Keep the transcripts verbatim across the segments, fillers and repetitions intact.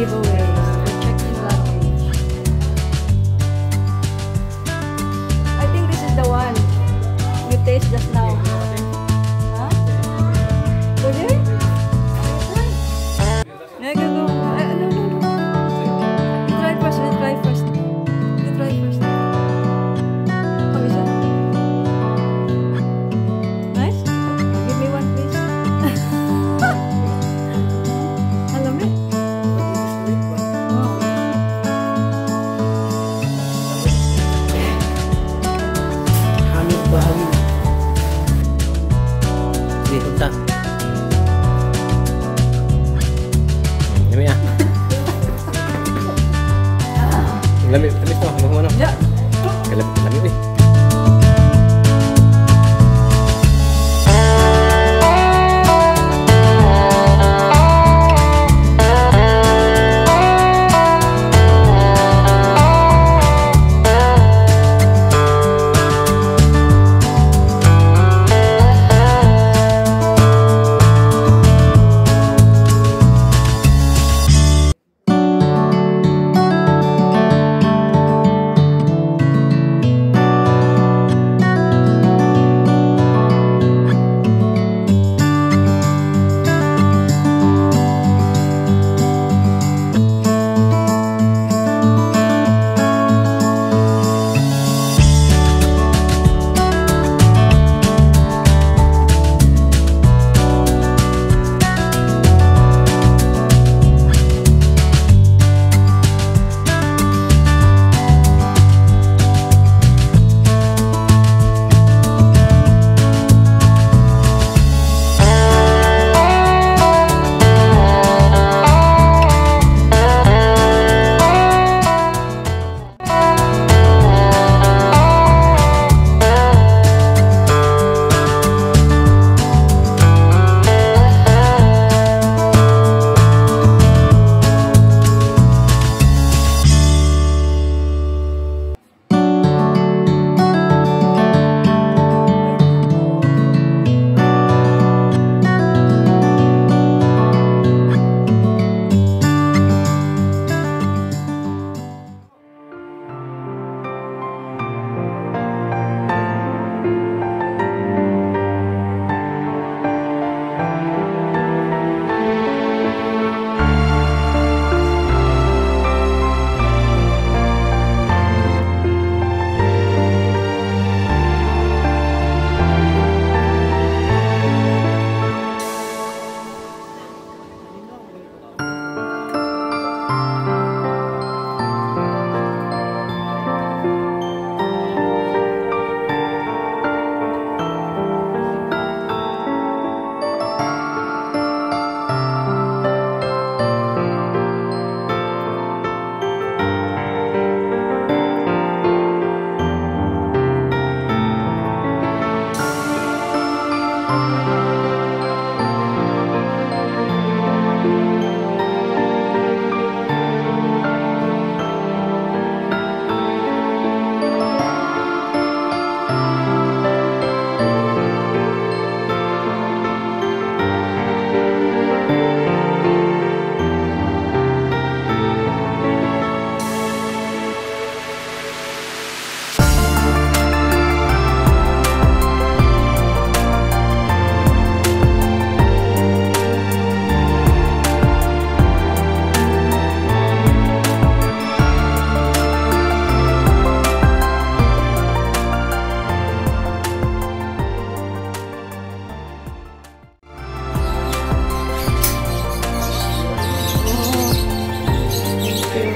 giveaways, for checking luggage. I think this is the one you taste just now. Huh? Go there? No, go, go. No, no, no. You try first, you try first. You try first. How is that? Nice? Give me one, please. Alam mo? Hamid ba, Hamid? Hindi, punta. Lami ah. Lami, lami ko. Ano, ano? Yeah. Lami, lami eh.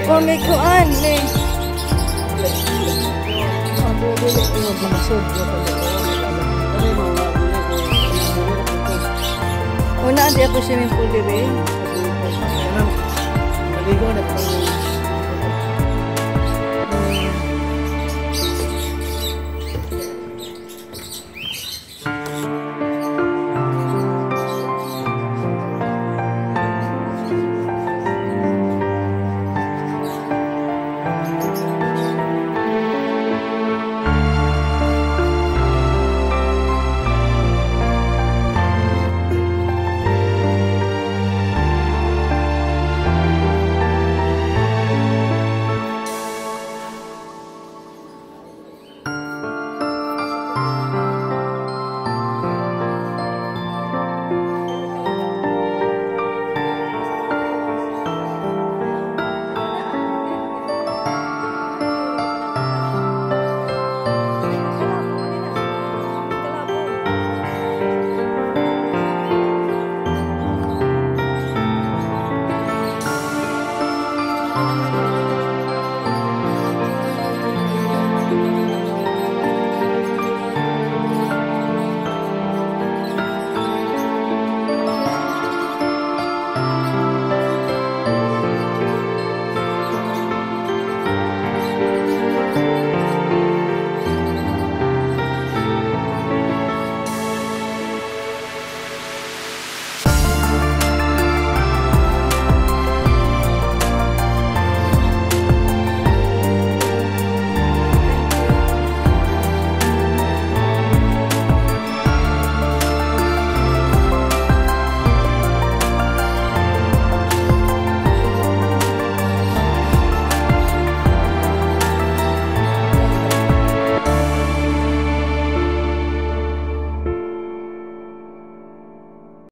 Oh, may kuan, may... Una, di ako swimming pool, baby. Maligo na